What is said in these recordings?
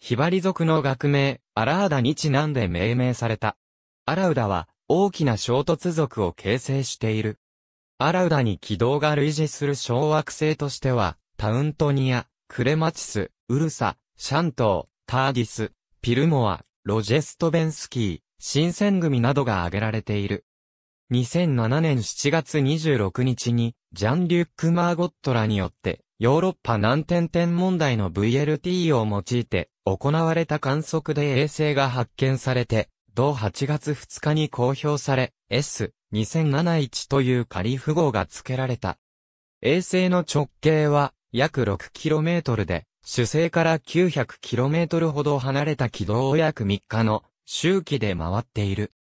ヒバリ族の学名、アラーダにちなんで命名された。アラウダは大きな衝突族を形成している。アラウダに軌道が類似する小惑星としては、タウントニア、クレマチス、ウルサ、シャントー、ターギス、ピルモア、ロジェストベンスキー、新選組などが挙げられている。2007年7月26日に、ジャン・リュック・マーゴットらによって、ヨーロッパ難点点問題の VLT を用いて、行われた観測で衛星が発見されて、同8月2日に公表され、S/2007-1 という仮符号が付けられた。衛星の直径は、約 6km で、主星から 900km ほど離れた軌道を約3日の周期で回っている。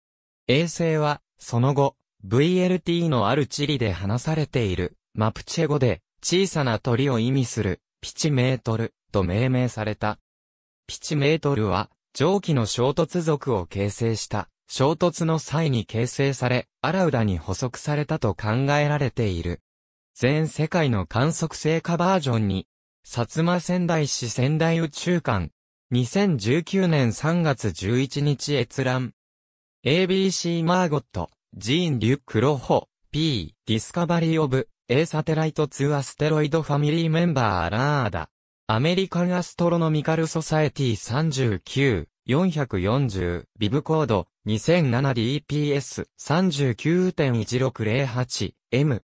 衛星は、その後、VLT のある地理で話されている、マプチェ語で、小さな鳥を意味する、ピチメートル、と命名された。ピチメートルは、上記の衝突族を形成した、衝突の際に形成され、アラウダに捕捉されたと考えられている。全世界の観測成果バージョンに、薩摩川内市川内宇宙館、2019年3月11日閲覧。ABC マーゴット、ジーン・リュック・ロホ、P、ディスカバリー・オブ、A サテライト・2アステロイド・ファミリー・メンバー・アラーダ、アメリカン・アストロノミカル・ソサエティ39、440、ビブコード、2007DPS 39.1608、M。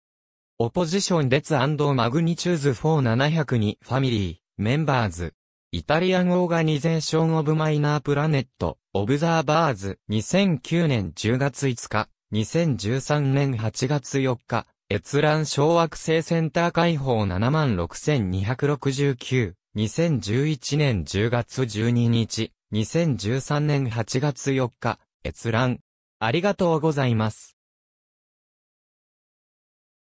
オポジション・デツ&マグニチューズ4702ファミリー、メンバーズ。イタリアン・オーガニゼーション・オブ・マイナー・プラネット、オブザーバーズ、2009年10月5日、2013年8月4日、閲覧小惑星センター開放76269、2011年10月12日、2013年8月4日、閲覧。ありがとうございます。